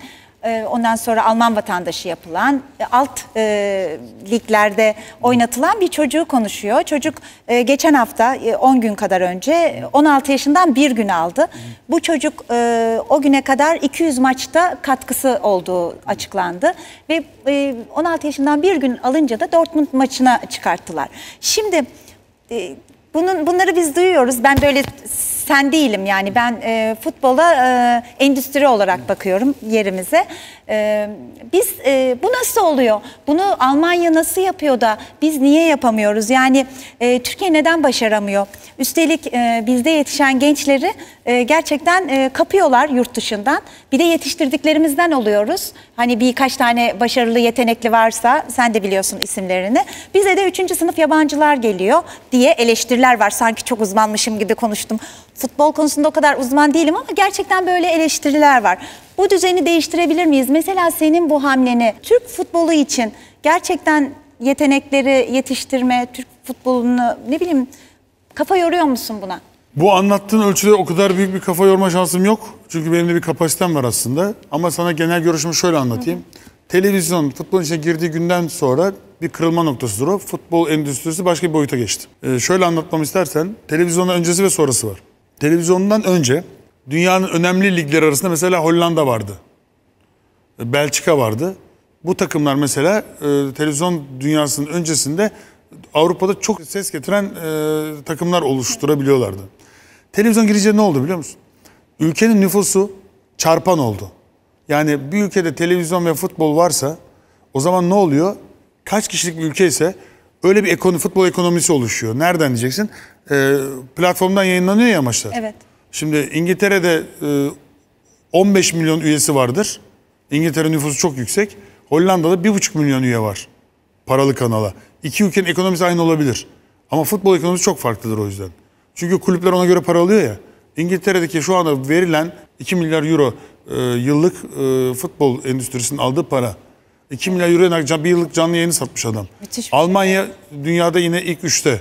ondan sonra Alman vatandaşı yapılan, alt e, liglerde oynatılan bir çocuğu konuşuyor. Çocuk e, geçen hafta e, on gün kadar önce on altı yaşından bir gün aldı. Bu çocuk e, o güne kadar iki yüz maçta katkısı olduğu açıklandı. Ve e, on altı yaşından bir gün alınca da Dortmund maçına çıkarttılar. Şimdi E, Bunun, bunları biz duyuyoruz. Ben böyle sen değilim yani. Ben e, futbola e, endüstri olarak bakıyorum yerimize. E, biz e, bu nasıl oluyor? Bunu Almanya nasıl yapıyor da biz niye yapamıyoruz? Yani e, Türkiye neden başaramıyor? Üstelik e, bizde yetişen gençleri e, gerçekten e, kapıyorlar yurt dışından. Bir de yetiştirdiklerimizden oluyoruz. Hani birkaç tane başarılı, yetenekli varsa sen de biliyorsun isimlerini. Bize de üçüncü sınıf yabancılar geliyor diye eleştiriler var. Sanki çok uzmanmışım gibi konuştum. futbol konusunda o kadar uzman değilim ama gerçekten böyle eleştiriler var. Bu düzeni değiştirebilir miyiz? Mesela senin bu hamleni Türk futbolu için gerçekten yetenekleri yetiştirme, Türk futbolunu ne bileyim kafa yoruyor musun buna? Bu anlattığın ölçüde o kadar büyük bir kafa yorma şansım yok. Çünkü benim de bir kapasitem var aslında. Ama sana genel görüşümü şöyle anlatayım. Hı hı. Televizyon futbolun içine girdiği günden sonra bir kırılma noktasıdır o. Futbol endüstrisi başka bir boyuta geçti. Ee, şöyle anlatmamı istersen, televizyondan öncesi ve sonrası var. Televizyondan önce dünyanın önemli ligleri arasında mesela Hollanda vardı. Belçika vardı. Bu takımlar mesela e, televizyon dünyasının öncesinde Avrupa'da çok ses getiren e, takımlar oluşturabiliyorlardı. Televizyon girince ne oldu biliyor musun? Ülkenin nüfusu çarpan oldu. Yani bir ülkede televizyon ve futbol varsa o zaman ne oluyor? Kaç kişilik bir ülke ise öyle bir ekonomi, futbol ekonomisi oluşuyor. Nereden diyeceksin? E, platformdan yayınlanıyor ya maçlar. Evet. Şimdi İngiltere'de e, on beş milyon üyesi vardır. İngiltere nüfusu çok yüksek. Hollanda'da bir buçuk milyon üye var paralı kanala. İki ülkenin ekonomisi aynı olabilir. Ama futbol ekonomisi çok farklıdır o yüzden. Çünkü kulüpler ona göre para alıyor ya. İngiltere'deki şu anda verilen iki milyar euro e, yıllık e, futbol endüstrisinin aldığı para. iki milyar euro bir yıllık canlı yayını satmış adam. Müthiş. Almanya dünyada yine ilk üçte.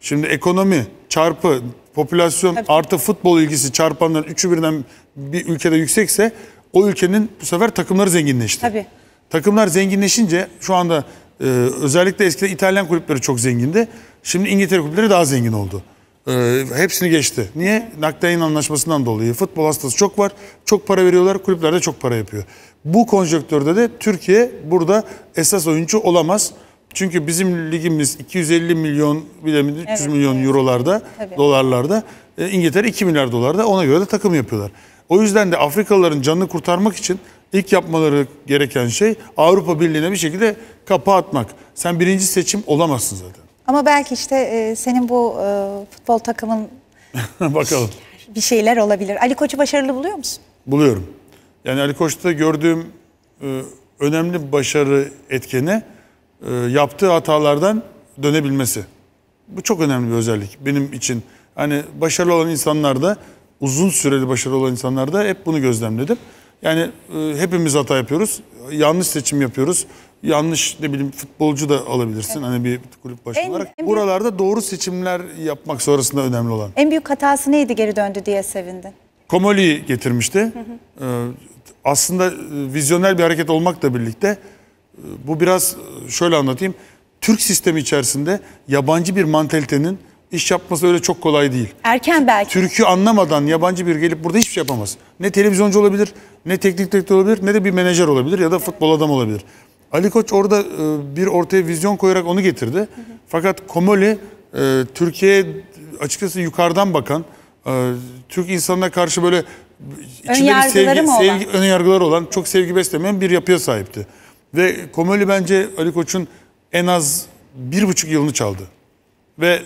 Şimdi ekonomi çarpı popülasyon tabii artı futbol ilgisi çarpanların üçü birden bir ülkede yüksekse o ülkenin bu sefer takımları zenginleşti. Tabii. Takımlar zenginleşince şu anda e, özellikle eskiden İtalyan kulüpleri çok zengindi. Şimdi İngiltere kulüpleri daha zengin oldu. E, hepsini geçti. Niye? Nakliyenin anlaşmasından dolayı. Futbol hastası çok var. Çok para veriyorlar. Kulüpler de çok para yapıyor. Bu konjonktörde de Türkiye burada esas oyuncu olamaz. Çünkü bizim ligimiz iki yüz elli milyon, bilemedi üç yüz evet, milyon evet. eurolarda, tabii. dolarlarda. E, İngiltere iki milyar dolarda. Ona göre de takım yapıyorlar. O yüzden de Afrikalıların canını kurtarmak için İlk yapmaları gereken şey Avrupa Birliği'ne bir şekilde kapağı atmak. Sen birinci seçim olamazsın zaten. Ama belki işte e, senin bu e, futbol takımın bakalım bir şeyler olabilir. Ali Koç'u başarılı buluyor musun? Buluyorum. Yani Ali Koç'ta gördüğüm e, önemli başarı etkeni e, yaptığı hatalardan dönebilmesi. Bu çok önemli bir özellik benim için. Hani başarılı olan insanlarda, uzun süreli başarılı olan insanlarda hep bunu gözlemledim. Yani e, hepimiz hata yapıyoruz, yanlış seçim yapıyoruz, yanlış ne bileyim futbolcu da alabilirsin evet. hani bir kulüp başı en, olarak. En Buralarda büyük... doğru seçimler yapmak sonrasında önemli olan. En büyük hatası neydi geri döndü diye sevindin? Comolli'yi getirmişti. Hı hı. E, aslında vizyoner bir hareket olmakla birlikte e, bu biraz şöyle anlatayım. Türk sistemi içerisinde yabancı bir mantalitenin İş yapması öyle çok kolay değil. Erken belki. Türk'ü anlamadan yabancı bir gelip burada hiçbir şey yapamaz. Ne televizyoncu olabilir, ne teknik direktör olabilir, ne de bir menajer olabilir ya da futbol adam olabilir. Ali Koç orada bir ortaya vizyon koyarak onu getirdi. Hı hı. Fakat Comolli Türkiye'ye açıkçası yukarıdan bakan, Türk insanına karşı böyle içinde bir sevgi, sevgi ön yargıları olan, çok sevgi beslemeyen bir yapıya sahipti. Ve Comolli bence Ali Koç'un en az bir buçuk yılını çaldı. Ve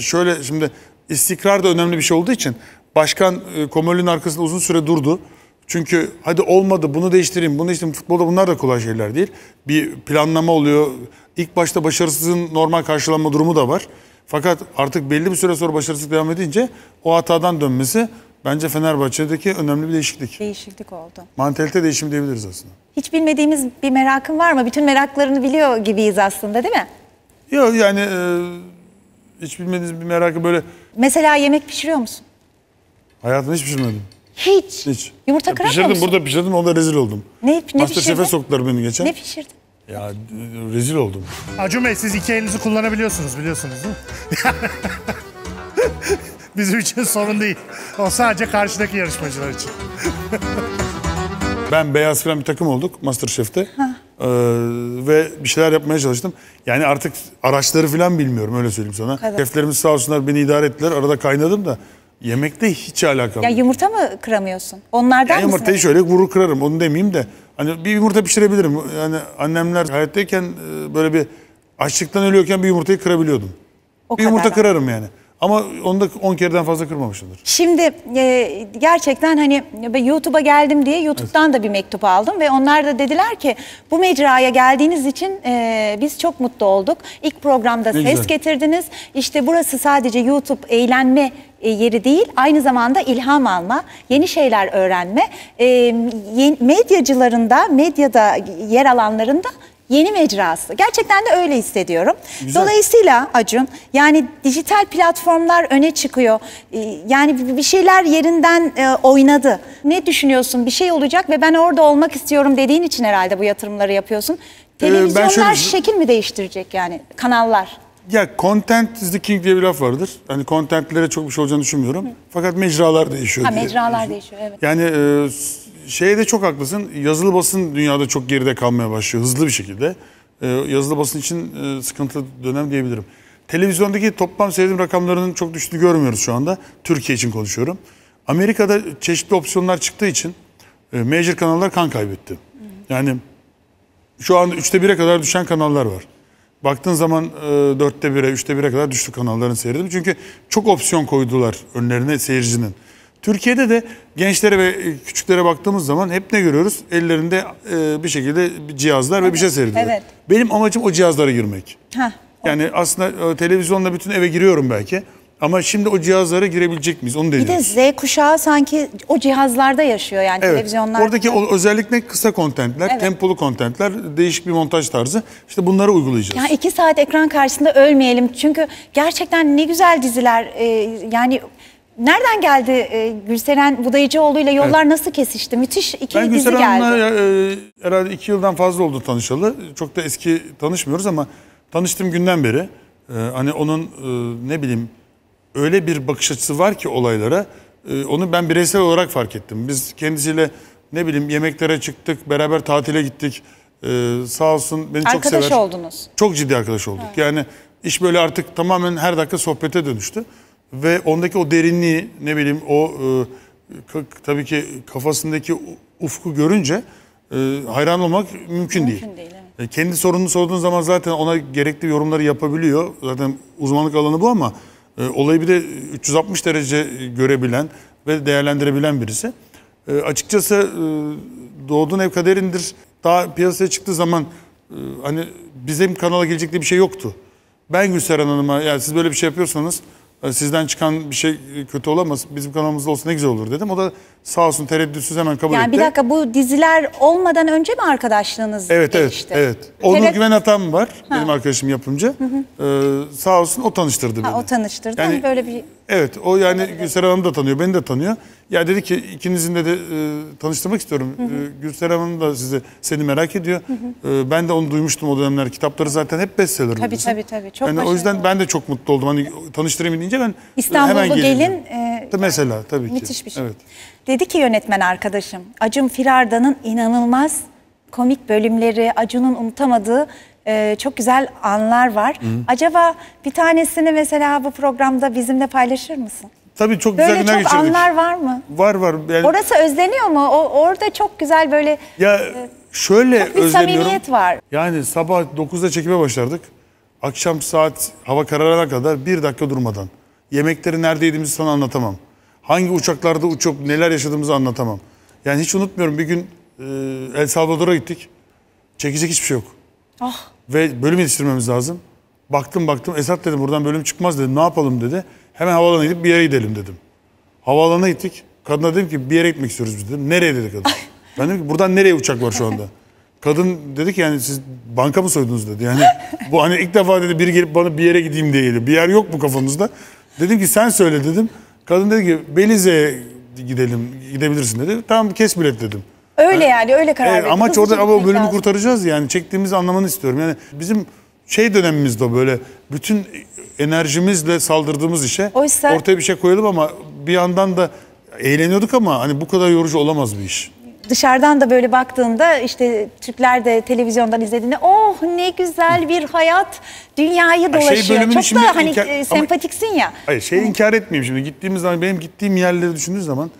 şöyle şimdi istikrar da önemli bir şey olduğu için başkan Comolli'nin arkasında uzun süre durdu. Çünkü hadi olmadı bunu değiştireyim, bunu değiştireyim. Futbolda bunlar da kolay şeyler değil. Bir planlama oluyor. İlk başta başarısızlığın normal karşılanma durumu da var. Fakat artık belli bir süre sonra başarısızlık devam edince o hatadan dönmesi bence Fenerbahçe'deki önemli bir değişiklik. Değişiklik oldu. Mantalite değişimi diyebiliriz aslında. Hiç bilmediğimiz bir merakın var mı? Bütün meraklarını biliyor gibiyiz aslında değil mi? Yok yani... E... Hiç bilmediğiniz bir merakı böyle... Mesela yemek pişiriyor musun? Hayatımda hiç pişirmedim. Hiç? Hiç. Yumurta kıramıyor musun? Pişirdim, burada pişirdim, onda rezil oldum. Ne, ne pişirdin? MasterChef'e soktular beni geçen. Ne pişirdin? Ya rezil oldum. Acun Bey, siz iki elinizi kullanabiliyorsunuz biliyorsunuz değil mi? Bizim için sorun değil. O sadece karşıdaki yarışmacılar için. Ben beyaz falan bir takım olduk MasterChef'te. Ha. Ee, ve bir şeyler yapmaya çalıştım. Yani artık araçları falan bilmiyorum öyle söyleyeyim sana. Evet. Şeflerimiz sağ olsunlar beni idare ettiler. Arada kaynadım da yemekle hiç alakalı. Ya yumurta mı kıramıyorsun? Onlardan mısın? Yumurtayı şöyle vurur kırarım onu demeyeyim de. Hani bir yumurta pişirebilirim. Yani annemler hayattayken böyle bir açlıktan ölüyorken bir yumurtayı kırabiliyordum. O bir yumurta ama. Kırarım yani. Ama onu da on kereden fazla kırmamışımdır. Şimdi e, gerçekten hani YouTube'a geldim diye YouTube'dan evet. da bir mektup aldım. Ve onlar da dediler ki bu mecraya geldiğiniz için e, biz çok mutlu olduk. İlk programda ne ses güzel. getirdiniz. İşte burası sadece YouTube eğlenme yeri değil, aynı zamanda ilham alma, yeni şeyler öğrenme. E, medyacılarında, medyada yer alanlarında... Yeni mecrası. Gerçekten de öyle hissediyorum. Güzel. Dolayısıyla Acun, yani dijital platformlar öne çıkıyor. Yani bir şeyler yerinden oynadı. Ne düşünüyorsun? Bir şey olacak ve ben orada olmak istiyorum dediğin için herhalde bu yatırımları yapıyorsun. Televizyonlar ee, şöyle... şekil mi değiştirecek yani? Kanallar. Ya content is the king diye bir laf vardır. Hani contentlere çok bir şey olacağını düşünmüyorum. Hı. Fakat mecralar değişiyor. Ha, mecralar değişiyor, evet. Yani... E, Şeye de çok haklısın, yazılı basın dünyada çok geride kalmaya başlıyor hızlı bir şekilde. Ee, yazılı basın için e, sıkıntılı dönem diyebilirim. Televizyondaki toplam seyredim rakamlarının çok düştüğünü görmüyoruz şu anda. Türkiye için konuşuyorum. Amerika'da çeşitli opsiyonlar çıktığı için e, major kanallar kan kaybetti. Yani şu anda üçte bire kadar düşen kanallar var. Baktığın zaman dörtte bire, üçte bire kadar düştü kanalların seyredimi. Çünkü çok opsiyon koydular önlerine seyircinin. Türkiye'de de gençlere ve küçüklere baktığımız zaman hep ne görüyoruz? Ellerinde bir şekilde cihazlar evet, ve bir şey seyrediyor. Evet. Benim amacım o cihazlara girmek. Heh, yani aslında televizyonla bütün eve giriyorum belki. Ama şimdi o cihazlara girebilecek miyiz? Onu deniyoruz. Bir de Z kuşağı sanki o cihazlarda yaşıyor yani evet, televizyonlarda. Oradaki o, özellikle kısa kontentler, evet. tempolu kontentler, değişik bir montaj tarzı. İşte bunları uygulayacağız. Yani iki saat ekran karşısında ölmeyelim. Çünkü gerçekten ne güzel diziler e, yani... Nereden geldi e, Gülseren Budayıcıoğlu ile yollar evet. nasıl kesişti? Müthiş ikili ben dizi geldi. Ben Gülseren'le e, herhalde iki yıldan fazla oldu tanışalı. Çok da eski tanışmıyoruz ama tanıştığım günden beri e, hani onun e, ne bileyim öyle bir bakış açısı var ki olaylara e, onu ben bireysel olarak fark ettim. Biz kendisiyle ne bileyim yemeklere çıktık, beraber tatile gittik. E, sağ olsun beni arkadaş çok sever. Arkadaş oldunuz. Çok ciddi arkadaş olduk. Evet. Yani iş böyle artık tamamen her dakika sohbete dönüştü. Ve ondaki o derinliği, ne bileyim o e, tabii ki kafasındaki ufku görünce e, hayran olmak mümkün, mümkün değil. değil evet. e, kendi sorununu sorduğun zaman zaten ona gerekli yorumları yapabiliyor. Zaten uzmanlık alanı bu ama e, olayı bir de üç yüz altmış derece görebilen ve değerlendirebilen birisi. E, açıkçası e, Doğduğun Ev Kaderindir. Daha piyasaya çıktığı zaman e, hani bizim kanala gelecek diye bir şey yoktu. Ben Gülseren Hanım'a, yani siz böyle bir şey yapıyorsanız... Sizden çıkan bir şey kötü olamaz. Bizim kanalımızda olsa ne güzel olur dedim. O da sağ olsun tereddütsüz hemen kabul yani etti. Bir dakika, bu diziler olmadan önce mi arkadaşlığınız evet, gelişti? Evet, evet. Onur Teret... Güven Atam var. Ha. Benim arkadaşım yapımcı. Hı hı. Ee, sağ olsun o tanıştırdı ha, beni. O tanıştırdı. Yani, yani böyle bir... Evet, o yani Gülseren Hanım da tanıyor, beni de tanıyor. Ya dedi ki ikinizin de, de e, tanıştırmak istiyorum. Hı hı. Gülseren Hanım da sizi seni merak ediyor. Hı hı. E, ben de onu duymuştum o dönemler. Kitapları zaten hep bestseller. Tabii diyorsun. tabii tabii. Çok yani, o yüzden oldu. Ben de çok mutlu oldum. Hani tanıştırayım deyince ben İstanbul'da hemen gelin. E, mesela tabii ki. Müthiş bir şey. Evet. Dedi ki yönetmen arkadaşım, Acun Firarda'nın inanılmaz komik bölümleri, Acun'un unutamadığı Ee, çok güzel anlar var. Hı. Acaba bir tanesini mesela bu programda bizimle paylaşır mısın? Tabii çok güzel günler geçirdik. Böyle çok anlar var mı? Var var. Yani... Orası özleniyor mu? O, orada çok güzel böyle... Ya şöyle özleniyorum. Çok bir samimiyet var. Yani sabah dokuzda çekime başlardık. Akşam saat hava kararana kadar bir dakika durmadan. Yemekleri nerede yediğimizi sana anlatamam. Hangi uçaklarda uçup neler yaşadığımızı anlatamam. Yani hiç unutmuyorum, bir gün e, El Salvador'a gittik. Çekecek hiçbir şey yok. Ah. Ve bölüm yetiştirmemiz lazım. Baktım baktım, Esat dedim buradan bölüm çıkmaz dedim, ne yapalım dedi. Hemen havaalanına gidip bir yere gidelim dedim. Havaalanına gittik. Kadına dedim ki bir yere gitmek istiyoruz biz dedim. Nereye dedi kadın. Ben dedim ki buradan nereye uçak var şu anda. Kadın dedi ki yani siz banka mı soydunuz dedi. Yani bu hani ilk defa dedi biri gelip bana bir yere gideyim diye geliyor. Bir yer yok mu kafamızda? Dedim ki sen söyle dedim. Kadın dedi ki Belize'ye gidelim, gidebilirsin dedi. Tamam kes bilet dedim. Öyle yani, yani öyle karar e, verdik. Amaç orada ama o bölümü lazım. Kurtaracağız yani, çektiğimiz anlamını istiyorum. Yani bizim şey dönemimizde o böyle bütün enerjimizle saldırdığımız işe oysa... ortaya bir şey koyalım ama bir yandan da eğleniyorduk ama hani bu kadar yorucu olamaz bir iş. Dışarıdan da böyle baktığında işte Türkler de televizyondan izlediğinde oh ne güzel bir hayat, dünyayı dolaşıyor. Şey Çok da hani inkar... sempatiksin ya. Hayır şeyi inkar etmeyeyim şimdi, gittiğimiz zaman benim gittiğim yerleri düşündüğünüz zaman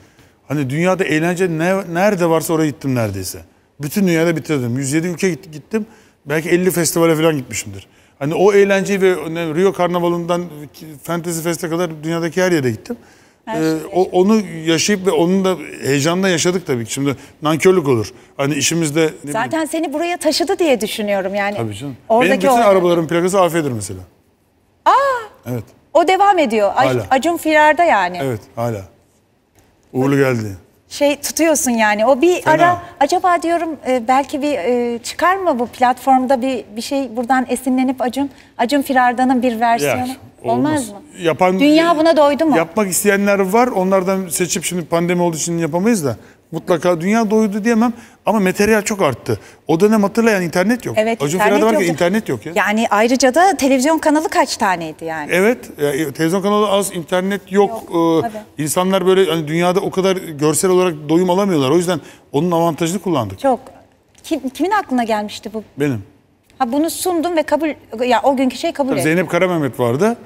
hani dünyada eğlence ne, nerede varsa oraya gittim neredeyse. Bütün dünyada bitirdim. yüz yedi ülke gittim. Belki elli festivale falan gitmişimdir. Hani o eğlenceyi ve Rio Karnavalı'ndan Fantasy Fest'e kadar dünyadaki her yere gittim. Her şey ee, o, onu yaşayıp ve onun da heyecanla yaşadık tabii ki. Şimdi nankörlük olur. Hani işimizde... Zaten bileyim, seni buraya taşıdı diye düşünüyorum yani. Tabii canım. Benim bütün orada... arabaların plakası A F'dir mesela. Aa! Evet. O devam ediyor. Hala. Acun Firarda yani. Evet, hala. Uğurlu geldi. Şey tutuyorsun yani. O bir fena ara, acaba diyorum e, belki bir e, çıkar mı bu platformda bir bir şey buradan esinlenip Acun Acun Firarda'nın bir versiyonu. Ya, olmaz mı? Yapan, dünya buna doydu mu? Yapmak isteyenler var. Onlardan seçip şimdi pandemi olduğu için yapamayız da mutlaka dünya doydu diyemem ama materyal çok arttı. O dönem hatırlayan internet yok. Evet, Acun Firarda varken internet yok ya. Yani ayrıca da televizyon kanalı kaç taneydi yani? Evet, yani televizyon kanalı az, internet yok. yok ee, insanlar böyle hani dünyada o kadar görsel olarak doyum alamıyorlar. O yüzden onun avantajını kullandık. Çok. Kim, kimin aklına gelmişti bu? Benim. Ha bunu sundum ve kabul ya o günkü şey kabul ettim. Zeynep Karamehmet vardı.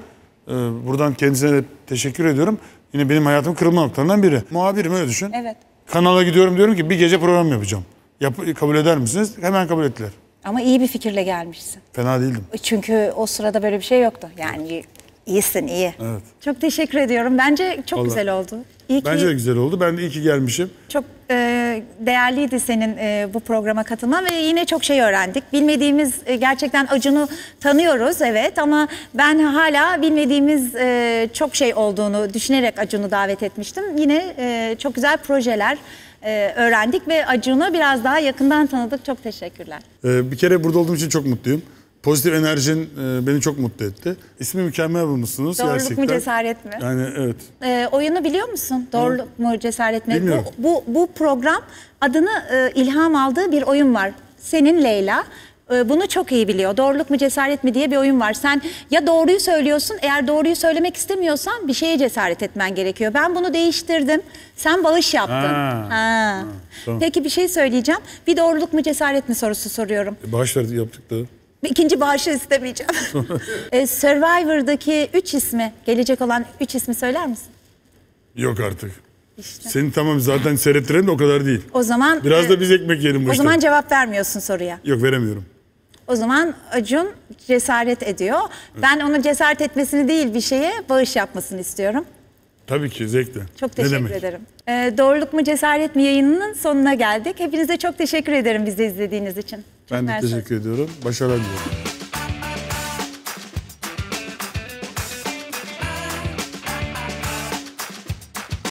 Ee, buradan kendisine de teşekkür ediyorum. Yine benim hayatım kırılma noktalarından biri. Muhabirim, öyle düşün. Evet. Kanala gidiyorum, diyorum ki bir gece program yapacağım. Yap, kabul eder misiniz? Hemen kabul ettiler. Ama iyi bir fikirle gelmişsin. Fena değildim. Çünkü o sırada böyle bir şey yoktu. Yani iyisin, iyi. Evet. Çok teşekkür ediyorum. Bence çok Vallahi. güzel oldu. İyi ki... Bence de güzel oldu. Ben de iyi ki gelmişim. Çok e, değerliydi senin e, bu programa katılman ve yine çok şey öğrendik. Bilmediğimiz e, gerçekten Acun'u tanıyoruz evet ama ben hala bilmediğimiz e, çok şey olduğunu düşünerek Acun'u davet etmiştim. Yine e, çok güzel projeler e, öğrendik ve Acun'u biraz daha yakından tanıdık. Çok teşekkürler. E, bir kere burada olduğum için çok mutluyum. Pozitif enerjin beni çok mutlu etti. İsmi mükemmel bulmuşsunuz. Doğruluk gerçekten. mu cesaret mi? Yani evet. E, oyunu biliyor musun? Doğruluk ha. mu cesaret mi? Bilmiyorum. Bu, bu, bu program adını e, ilham aldığı bir oyun var. Senin Leyla e, bunu çok iyi biliyor. Doğruluk mu cesaret mi diye bir oyun var. Sen ya doğruyu söylüyorsun, eğer doğruyu söylemek istemiyorsan bir şeye cesaret etmen gerekiyor. Ben bunu değiştirdim. Sen bağış yaptın. Ha. Ha. Ha. Tamam. Peki bir şey söyleyeceğim. Bir doğruluk mu cesaret mi sorusu soruyorum. E, bağış verdi, yaptık da. İkinci bağışı istemeyeceğim. ee, Survivor'daki üç ismi, gelecek olan üç ismi söyler misin? Yok artık. İşte. Seni tamam zaten seyrettirelim de o kadar değil. O zaman... Biraz e, da biz ekmek yiyelim bu O işte. zaman cevap vermiyorsun soruya. Yok, veremiyorum. O zaman Acun cesaret ediyor. Evet. Ben onun cesaret etmesini değil bir şeye bağış yapmasını istiyorum. Tabii ki, zevkle. Çok teşekkür ederim. Ee, Doğruluk mu cesaret mi yayınının sonuna geldik. Hepinize çok teşekkür ederim bizi izlediğiniz için. Ben de teşekkür ediyorum. Başarılar diliyorum.